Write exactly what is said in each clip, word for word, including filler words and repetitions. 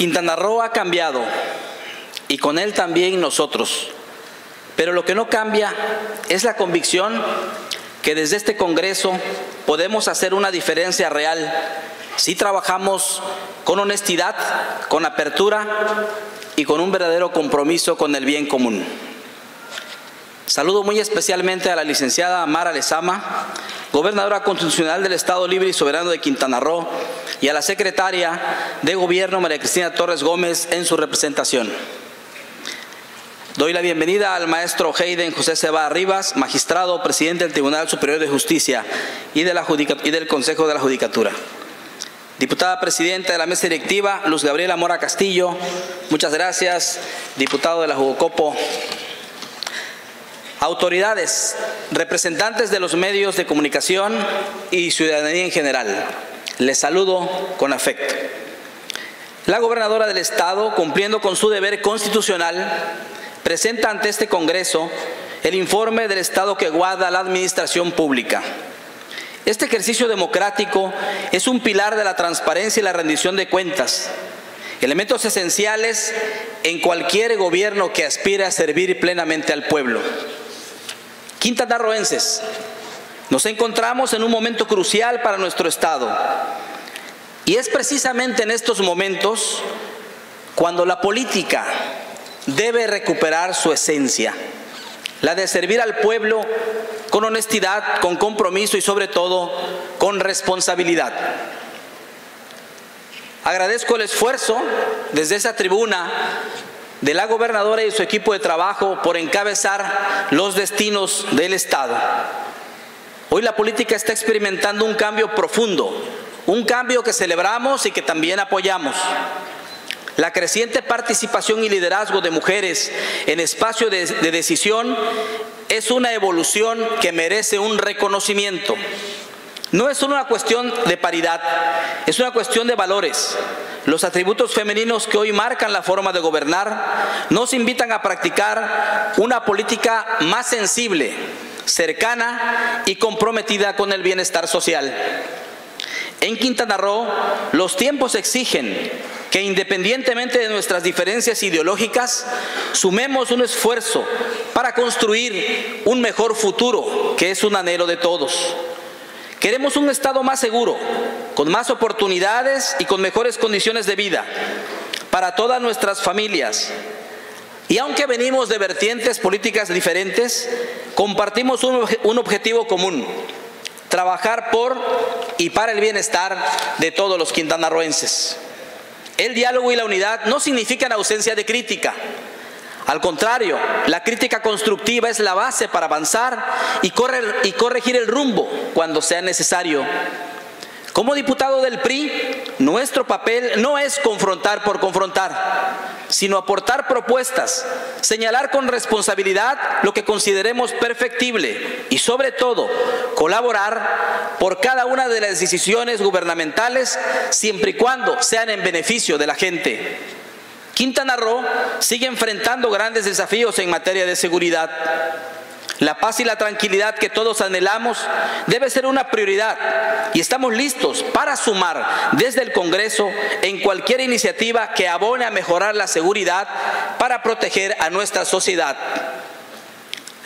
Quintana Roo ha cambiado y con él también nosotros, pero lo que no cambia es la convicción que desde este Congreso podemos hacer una diferencia real si trabajamos con honestidad, con apertura y con un verdadero compromiso con el bien común. Saludo muy especialmente a la licenciada Amara Lezama, gobernadora constitucional del Estado Libre y Soberano de Quintana Roo, y a la secretaria de Gobierno María Cristina Torres Gómez en su representación. Doy la bienvenida al maestro Heiden José Seba Rivas, magistrado, presidente del Tribunal Superior de Justicia y, de la y del Consejo de la Judicatura. Diputada presidenta de la mesa directiva, Luz Gabriela Mora Castillo, muchas gracias. Diputado de la Jucopo. Autoridades, representantes de los medios de comunicación y ciudadanía en general, les saludo con afecto. La gobernadora del Estado, cumpliendo con su deber constitucional, presenta ante este Congreso el informe del estado que guarda la administración pública. Este ejercicio democrático es un pilar de la transparencia y la rendición de cuentas, elementos esenciales en cualquier gobierno que aspire a servir plenamente al pueblo. Quintanarroenses, nos encontramos en un momento crucial para nuestro estado, y es precisamente en estos momentos cuando la política debe recuperar su esencia, la de servir al pueblo con honestidad, con compromiso y sobre todo con responsabilidad. Agradezco el esfuerzo desde esa tribuna de la gobernadora y su equipo de trabajo por encabezar los destinos del Estado. Hoy la política está experimentando un cambio profundo, un cambio que celebramos y que también apoyamos. La creciente participación y liderazgo de mujeres en espacios de, de decisión es una evolución que merece un reconocimiento. No es solo una cuestión de paridad, es una cuestión de valores. Los atributos femeninos que hoy marcan la forma de gobernar nos invitan a practicar una política más sensible, cercana y comprometida con el bienestar social. En Quintana Roo, los tiempos exigen que, independientemente de nuestras diferencias ideológicas, sumemos un esfuerzo para construir un mejor futuro, que es un anhelo de todos. Queremos un Estado más seguro, con más oportunidades y con mejores condiciones de vida para todas nuestras familias. Y aunque venimos de vertientes políticas diferentes, compartimos un, un objetivo común: trabajar por y para el bienestar de todos los quintanarroenses. El diálogo y la unidad no significan ausencia de crítica. Al contrario, la crítica constructiva es la base para avanzar y, correr, y corregir el rumbo cuando sea necesario. Como diputado del P R I, nuestro papel no es confrontar por confrontar, sino aportar propuestas, señalar con responsabilidad lo que consideremos perfectible y, sobre todo, colaborar por cada una de las decisiones gubernamentales siempre y cuando sean en beneficio de la gente. Quintana Roo sigue enfrentando grandes desafíos en materia de seguridad. La paz y la tranquilidad que todos anhelamos debe ser una prioridad y estamos listos para sumar desde el Congreso en cualquier iniciativa que abone a mejorar la seguridad para proteger a nuestra sociedad.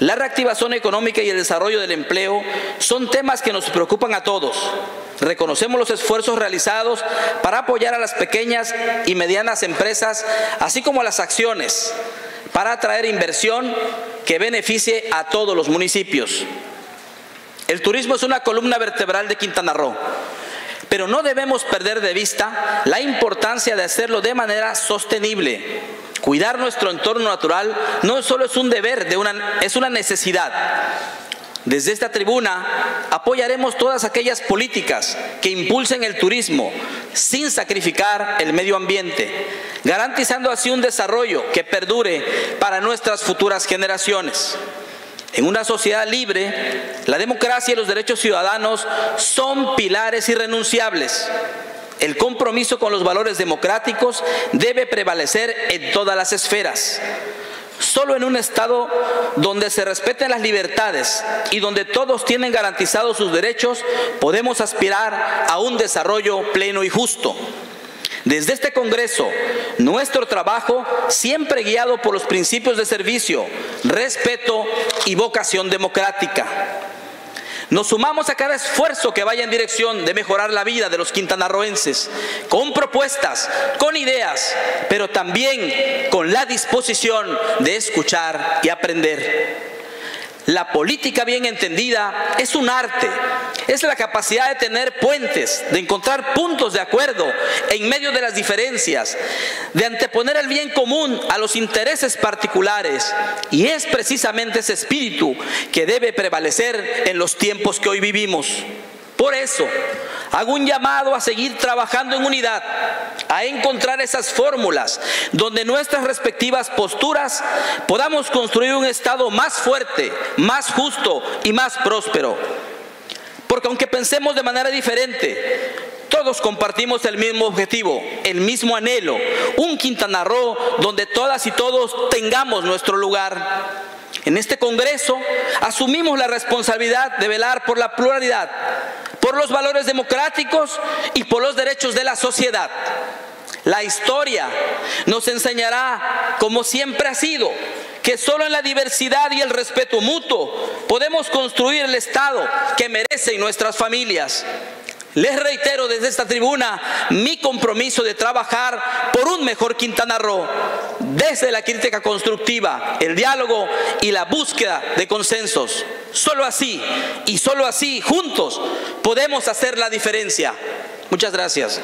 La reactivación económica y el desarrollo del empleo son temas que nos preocupan a todos. Reconocemos los esfuerzos realizados para apoyar a las pequeñas y medianas empresas, así como las acciones para atraer inversión que beneficie a todos los municipios. El turismo es una columna vertebral de Quintana Roo, pero no debemos perder de vista la importancia de hacerlo de manera sostenible. Cuidar nuestro entorno natural no solo es un deber, de una, es una necesidad. Desde esta tribuna apoyaremos todas aquellas políticas que impulsen el turismo sin sacrificar el medio ambiente, garantizando así un desarrollo que perdure para nuestras futuras generaciones. En una sociedad libre, la democracia y los derechos ciudadanos son pilares irrenunciables. El compromiso con los valores democráticos debe prevalecer en todas las esferas. Solo en un Estado donde se respeten las libertades y donde todos tienen garantizados sus derechos, podemos aspirar a un desarrollo pleno y justo. Desde este Congreso, nuestro trabajo siempre guiado por los principios de servicio, respeto y vocación democrática. Nos sumamos a cada esfuerzo que vaya en dirección de mejorar la vida de los quintanarroenses, con propuestas, con ideas, pero también con la disposición de escuchar y aprender. La política bien entendida es un arte, es la capacidad de tener puentes, de encontrar puntos de acuerdo en medio de las diferencias, de anteponer el bien común a los intereses particulares, y es precisamente ese espíritu que debe prevalecer en los tiempos que hoy vivimos. Por eso, hago un llamado a seguir trabajando en unidad, a encontrar esas fórmulas donde nuestras respectivas posturas podamos construir un Estado más fuerte, más justo y más próspero. Porque aunque pensemos de manera diferente, todos compartimos el mismo objetivo, el mismo anhelo, un Quintana Roo donde todas y todos tengamos nuestro lugar. En este Congreso asumimos la responsabilidad de velar por la pluralidad, por los valores democráticos y por los derechos de la sociedad. La historia nos enseñará, como siempre ha sido, que solo en la diversidad y el respeto mutuo podemos construir el Estado que merecen nuestras familias. Les reitero desde esta tribuna mi compromiso de trabajar por un mejor Quintana Roo, desde la crítica constructiva, el diálogo y la búsqueda de consensos. Solo así, y solo así, juntos, podemos hacer la diferencia. Muchas gracias.